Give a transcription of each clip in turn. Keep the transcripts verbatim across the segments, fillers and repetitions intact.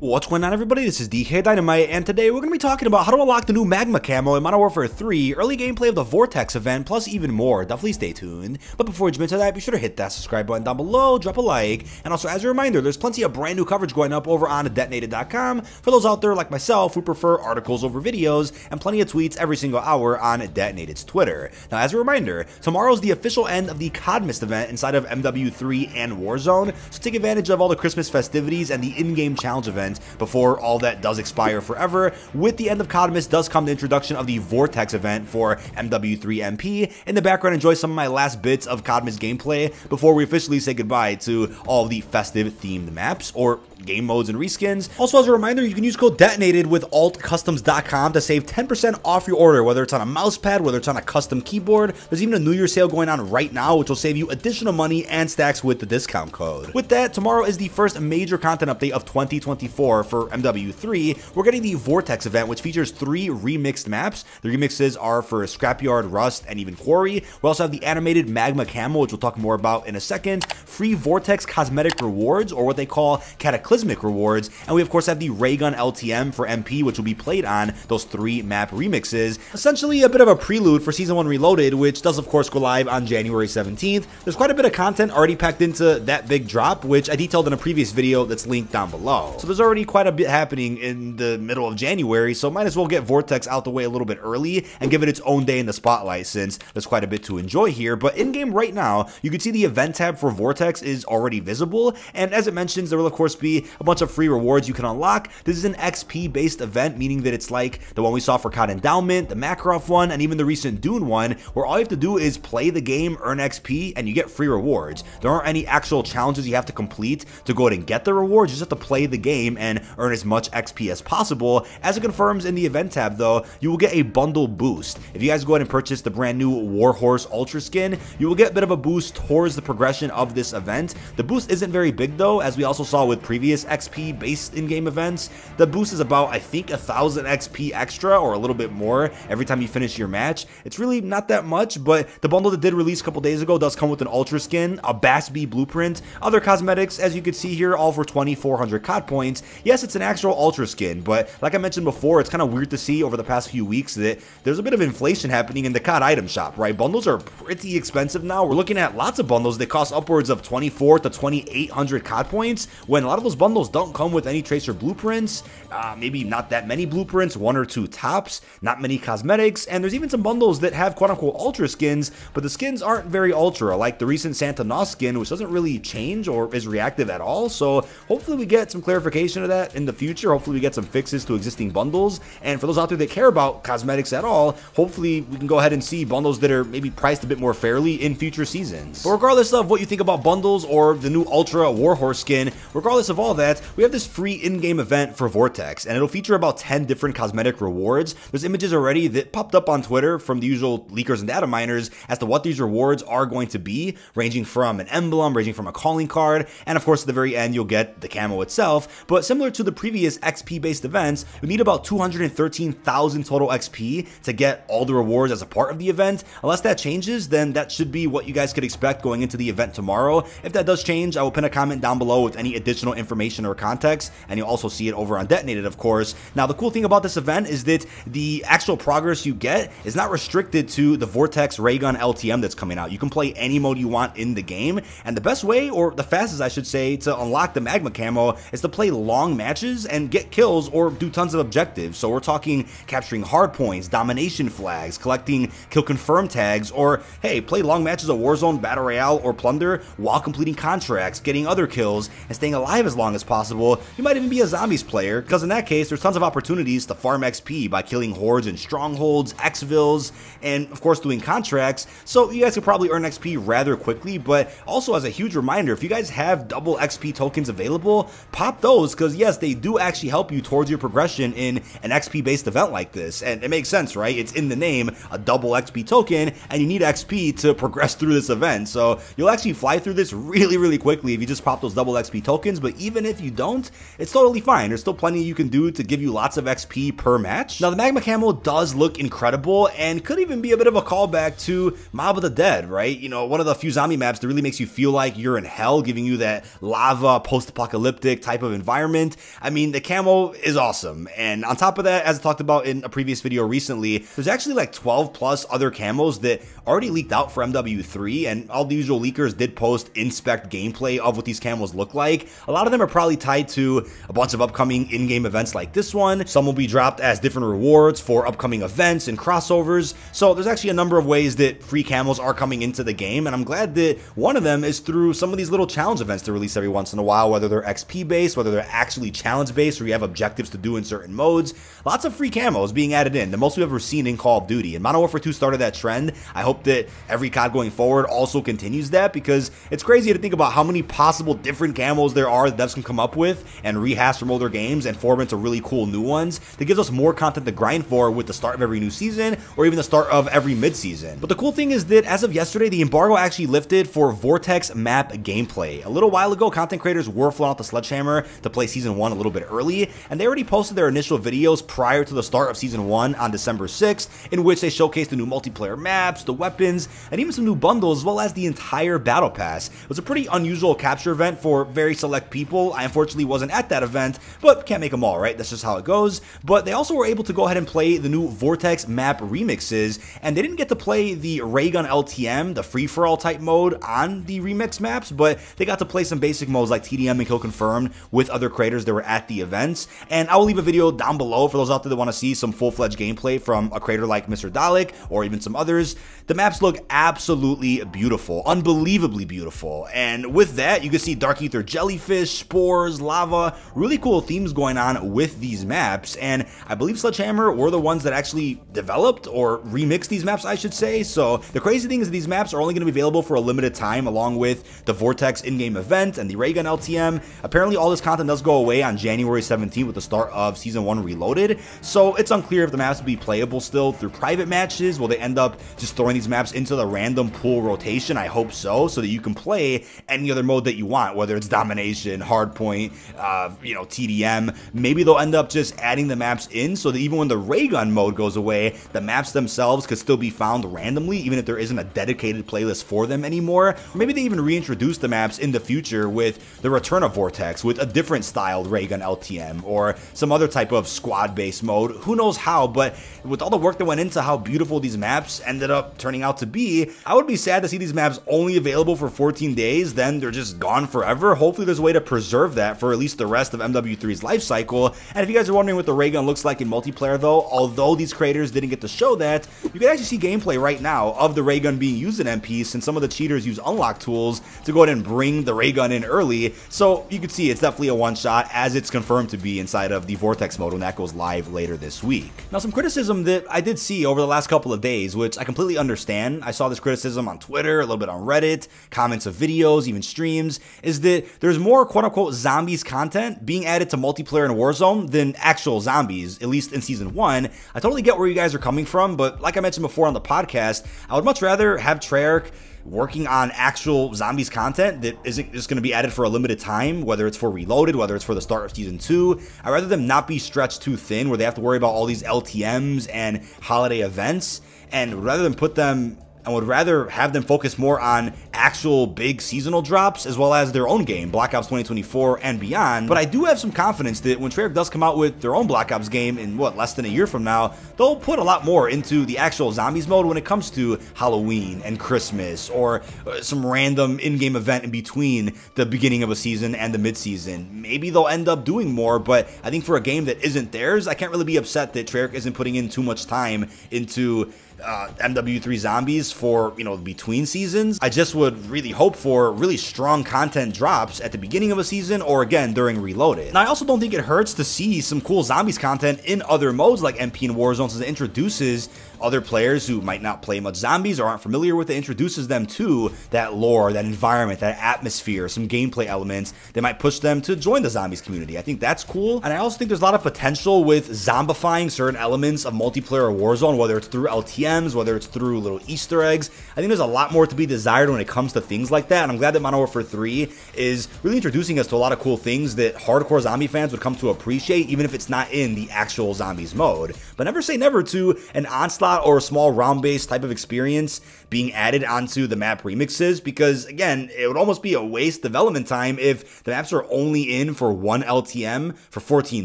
What's going on, everybody? This is D K Dynamite, and today we're going to be talking about how to unlock the new Magma Camo in Modern Warfare three, early gameplay of the Vortex event, plus even more. Definitely stay tuned. But before we jump into that, be sure to hit that subscribe button down below, drop a like, and also as a reminder, there's plenty of brand new coverage going up over on Detonated dot com for those out there like myself who prefer articles over videos, and plenty of tweets every single hour on Detonated's Twitter. Now, as a reminder, tomorrow's the official end of the CODMist event inside of M W three and Warzone, so take advantage of all the Christmas festivities and the in-game challenge event before all that does expire forever. With the end of CODMist does come the introduction of the Vortex event for M W three M P. In the background, enjoy some of my last bits of CODMist gameplay before we officially say goodbye to all of the festive-themed maps or game modes and reskins. Also, as a reminder, you can use code DETONATED with alt customs dot com to save ten percent off your order, whether it's on a mouse pad, whether it's on a custom keyboard. There's even a New Year's sale going on right now, which will save you additional money and stacks with the discount code. With that, tomorrow is the first major content update of twenty twenty-four. For M W three, we're getting the Vortex event, which features three remixed maps. The remixes are for Scrapyard, Rust, and even Quarry. We also have the animated Magma Camo, which we'll talk more about in a second, free Vortex cosmetic rewards, or what they call Cataclysmic rewards, and we of course have the Raygun L T M for M P, which will be played on those three map remixes. Essentially a bit of a prelude for Season one Reloaded, which does of course go live on January seventeenth. There's quite a bit of content already packed into that big drop, which I detailed in a previous video that's linked down below. So there's already quite a bit happening in the middle of January, so might as well get Vortex out the way a little bit early and give it its own day in the spotlight, since there's quite a bit to enjoy here. But in game right now, you can see the event tab for Vortex is already visible, and as it mentions, there will of course be a bunch of free rewards you can unlock. This is an X P based event, meaning that it's like the one we saw for Cold Endowment, the Makarov one, and even the recent Dune one, where all you have to do is play the game, earn X P, and you get free rewards. There aren't any actual challenges you have to complete to go ahead and get the rewards. You just have to play the game and earn as much X P as possible. As it confirms in the event tab, though, you will get a bundle boost. If you guys go ahead and purchase the brand new Warhorse Ultra skin, you will get a bit of a boost towards the progression of this event. The boost isn't very big though, as we also saw with previous X P based in-game events. The boost is about, I think, a thousand X P extra or a little bit more every time you finish your match. It's really not that much, but the bundle that did release a couple days ago does come with an Ultra skin, a Bass B blueprint, other cosmetics, as you can see here, all for twenty-four hundred C O D points. Yes, it's an actual Ultra skin, but like I mentioned before, it's kind of weird to see over the past few weeks that there's a bit of inflation happening in the C O D item shop, right? Bundles are pretty expensive now. We're looking at lots of bundles that cost upwards of twenty-four to twenty-eight hundred C O D points, when a lot of those bundles don't come with any tracer blueprints, uh, maybe not that many blueprints, one or two tops, not many cosmetics, and there's even some bundles that have quote-unquote Ultra skins, but the skins aren't very Ultra, like the recent Santanos skin, which doesn't really change or is reactive at all. So hopefully we get some clarification of that in the future. Hopefully we get some fixes to existing bundles, and for those out there that care about cosmetics at all, hopefully we can go ahead and see bundles that are maybe priced a bit more fairly in future seasons. But regardless of what you think about bundles or the new Ultra Warhorse skin, regardless of all that, we have this free in-game event for Vortex, and it'll feature about ten different cosmetic rewards. There's images already that popped up on Twitter from the usual leakers and data miners as to what these rewards are going to be, ranging from an emblem, ranging from a calling card, and of course at the very end you'll get the camo itself. But similar to the previous X P-based events, you need about two hundred thirteen thousand total X P to get all the rewards as a part of the event. Unless that changes, then that should be what you guys could expect going into the event tomorrow. If that does change, I will pin a comment down below with any additional information or context, and you'll also see it over on Detonated, of course. Now, the cool thing about this event is that the actual progress you get is not restricted to the Vortex Raygun L T M that's coming out. You can play any mode you want in the game, and the best way, or the fastest, I should say, to unlock the Magma Camo is to play long matches and get kills or do tons of objectives. So we're talking capturing hard points, domination flags, collecting kill confirm tags, or hey, play long matches of Warzone, Battle Royale, or Plunder while completing contracts, getting other kills, and staying alive as long as possible. You might even be a Zombies player, because in that case, there's tons of opportunities to farm X P by killing hordes and strongholds, Xvilles, and of course doing contracts. So you guys could probably earn X P rather quickly. But also, as a huge reminder, if you guys have double X P tokens available, pop those, because yes, they do actually help you towards your progression in an X P based event like this. And it makes sense, right? It's in the name, a double X P token, and you need X P to progress through this event. So you'll actually fly through this really, really quickly if you just pop those double X P tokens. But even if you don't, it's totally fine. There's still plenty you can do to give you lots of X P per match. Now, the Magma Camo does look incredible and could even be a bit of a callback to Mob of the Dead, right? You know, one of the few zombie maps that really makes you feel like you're in hell, giving you that lava post-apocalyptic type of environment. environment. I mean, the camo is awesome. And on top of that, as I talked about in a previous video recently, there's actually like twelve plus other camos that already leaked out for M W three, and all the usual leakers did post inspect gameplay of what these camos look like. A lot of them are probably tied to a bunch of upcoming in-game events like this one. Some will be dropped as different rewards for upcoming events and crossovers. So there's actually a number of ways that free camos are coming into the game, and I'm glad that one of them is through some of these little challenge events they release every once in a while, whether they're X P-based, whether they're actually challenge-based, or you have objectives to do in certain modes. Lots of free camos being added in, the most we've ever seen in Call of Duty. And Modern Warfare two started that trend. I hope that every C O D going forward also continues that, because it's crazy to think about how many possible different camos there are that devs can come up with and rehash from older games and form into really cool new ones that gives us more content to grind for with the start of every new season, or even the start of every mid-season. But the cool thing is that as of yesterday, the embargo actually lifted for Vortex map gameplay. A little while ago, content creators were flown out to Sledgehammer to play Season one a little bit early, and they already posted their initial videos prior to the start of Season one on December sixth, in which they showcased the new multiplayer maps, the weapons, and even some new bundles, as well as the entire Battle Pass. It was a pretty unusual capture event for very select people. I unfortunately wasn't at that event, but can't make them all, right? That's just how it goes. But they also were able to go ahead and play the new Vortex map remixes, and they didn't get to play the Raygun L T M, the free-for-all type mode on the remix maps, but they got to play some basic modes like T D M and Kill Confirmed with other creators that were at the events. And I will leave a video down below for those out there that want to see some full-fledged gameplay from a creator like Mister Dalek or even some others. The maps look absolutely beautiful, unbelievably beautiful. And with that, you can see Dark Ether jellyfish, spores, lava, really cool themes going on with these maps. And I believe Sledgehammer were the ones that actually developed or remixed these maps, I should say. So the crazy thing is these maps are only going to be available for a limited time, along with the Vortex in-game event and the Raygun L T M. Apparently all this content does go away on January seventeenth with the start of Season one Reloaded. So it's unclear if the maps will be playable still through private matches. Will they end up just throwing these maps into the random pool rotation? I hope so, so that you can play any other mode that you want, whether it's domination, hardpoint, uh, you know, T D M. Maybe they'll end up just adding the maps in so that even when the Raygun mode goes away, the maps themselves could still be found randomly, even if there isn't a dedicated playlist for them anymore. Or maybe they even reintroduce the maps in the future with the return of Vortex, with a different styled Raygun L T M or some other type of squad-based mode. Who knows how, but with all the work that went into how beautiful these maps ended up turning out to be, I would be sad to see these maps only available for fourteen days, then they're just gone forever. Hopefully there's a way to preserve that for at least the rest of M W three's life cycle. And if you guys are wondering what the Raygun looks like in multiplayer though, although these creators didn't get to show that, you can actually see gameplay right now of the Raygun being used in M P, since some of the cheaters use unlock tools to go ahead and bring the Raygun in early. So you can see it's definitely a one-shot, as it's confirmed to be inside of the Vortex mode when that goes live later this week. Now, some criticism that I did see over the last couple of days, which I completely understand. I saw this criticism on Twitter, a little bit on Reddit, comments of videos, even streams, is that there's more quote-unquote zombies content being added to multiplayer in Warzone than actual zombies, at least in Season one. I totally get where you guys are coming from, but like I mentioned before on the podcast, I would much rather have Treyarch working on actual zombies content that isn't just going to be added for a limited time, whether it's for Reloaded, whether it's for the start of Season two. I'd rather them not be stretched too thin where they have to worry about all these L T Ms and holiday events, and rather than put them... I would rather have them focus more on actual big seasonal drops, as well as their own game, Black Ops twenty twenty-four and beyond. But I do have some confidence that when Treyarch does come out with their own Black Ops game in, what, less than a year from now, they'll put a lot more into the actual zombies mode when it comes to Halloween and Christmas, or some random in-game event in between the beginning of a season and the mid-season. Maybe they'll end up doing more, but I think for a game that isn't theirs, I can't really be upset that Treyarch isn't putting in too much time into Uh, M W three zombies for, you know, between seasons. I just would really hope for really strong content drops at the beginning of a season, or again during Reloaded. Now, I also don't think it hurts to see some cool zombies content in other modes like M P and Warzone, since it introduces other players who might not play much zombies or aren't familiar with it, introduces them to that lore, that environment, that atmosphere, some gameplay elements that might push them to join the zombies community. I think that's cool. And I also think there's a lot of potential with zombifying certain elements of multiplayer or Warzone, whether it's through L T M, whether it's through little Easter eggs. I think there's a lot more to be desired when it comes to things like that, and I'm glad that Modern Warfare three is really introducing us to a lot of cool things that hardcore zombie fans would come to appreciate, even if it's not in the actual zombies mode. But never say never to an Onslaught or a small round-based type of experience being added onto the map remixes, because again, it would almost be a waste development time if the maps are only in for one L T M for fourteen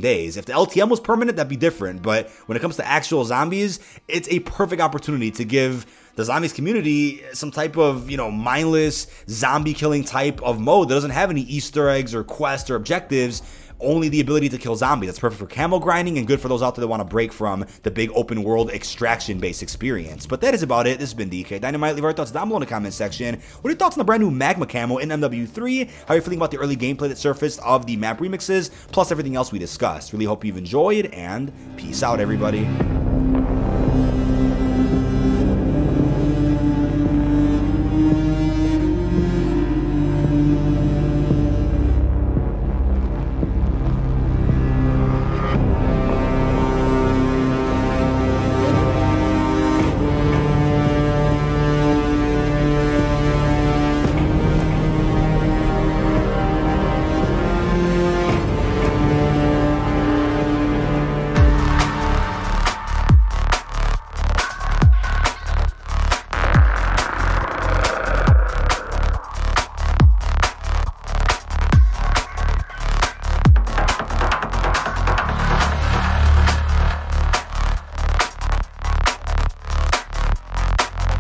days. If the L T M was permanent, that'd be different, but when it comes to actual zombies, it's a perfect opportunity to give the zombies community some type of, you know, mindless zombie killing type of mode that doesn't have any Easter eggs or quests or objectives, only the ability to kill zombies. That's perfect for camo grinding and good for those out there that want to break from the big open world extraction based experience. But that is about it. This has been D K Dynamite. Leave our thoughts down below in the comment section. What are your thoughts on the brand new Magma Camo in M W three? How are you feeling about the early gameplay that surfaced of the map remixes, plus everything else we discussed? Really hope you've enjoyed, and peace out, everybody.